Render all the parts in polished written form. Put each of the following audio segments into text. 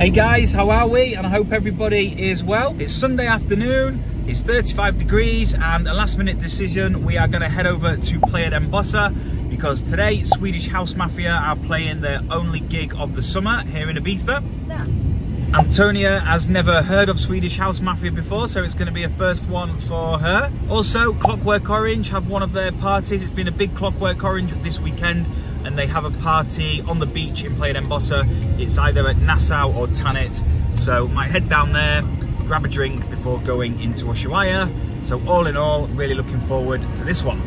Hey guys, how are we? And I hope everybody is well. It's Sunday afternoon, it's 35 degrees, and a last minute decision, we are going to head over to Playa den Bossa because today Swedish House Mafia are playing their only gig of the summer here in Ibiza. Who's that? Antonia has never heard of Swedish House Mafia before, so it's going to be a first one for her. Also, Clockwork Orange have one of their parties. It's been a big Clockwork Orange this weekend, and they have a party on the beach in Playa den Bossa. It's either at Nassau or Tanit, so might head down there, grab a drink before going into Ushuaia. So all in all, really looking forward to this one.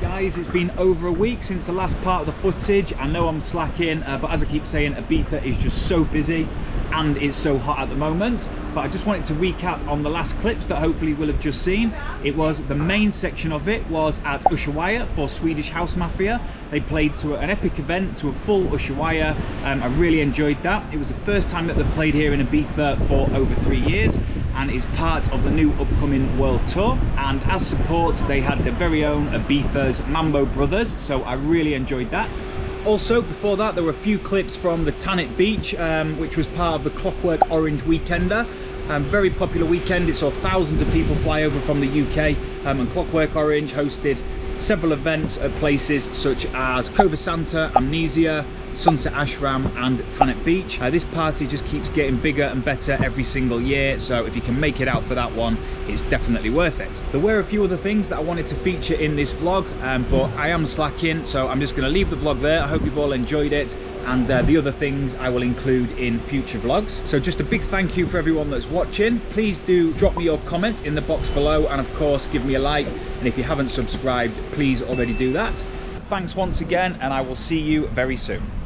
Guys, it's been over a week since the last part of the footage. I know I'm slacking, but as I keep saying, Ibiza is just so busy and it's so hot at the moment. But I just wanted to recap on the last clips that hopefully you will have just seen. It was the main section of it was at Ushuaia for Swedish House Mafia. They played to an epic event, to a full Ushuaia. I really enjoyed that. It was the first time that they played here in Ibiza for over 3 years, and is part of the new upcoming world tour. And as support, they had their very own Ibiza's Mambo Brothers, so I really enjoyed that. Also, before that, there were a few clips from the Tanit Beach, which was part of the Clockwork Orange Weekender. Very popular weekend. It saw thousands of people fly over from the UK, and Clockwork Orange hosted several events at places such as Cova Santa, Amnesia, Sunset Ashram and Tanit Beach. This party just keeps getting bigger and better every single year, so if you can make it out for that one, it's definitely worth it. There were a few other things that I wanted to feature in this vlog, but I am slacking, so I'm just going to leave the vlog there. I hope you've all enjoyed it, and the other things I will include in future vlogs. So just a big thank you for everyone that's watching. Please do drop me your comment in the box below, and of course give me a like, and if you haven't subscribed, please already do that. Thanks once again, and I will see you very soon.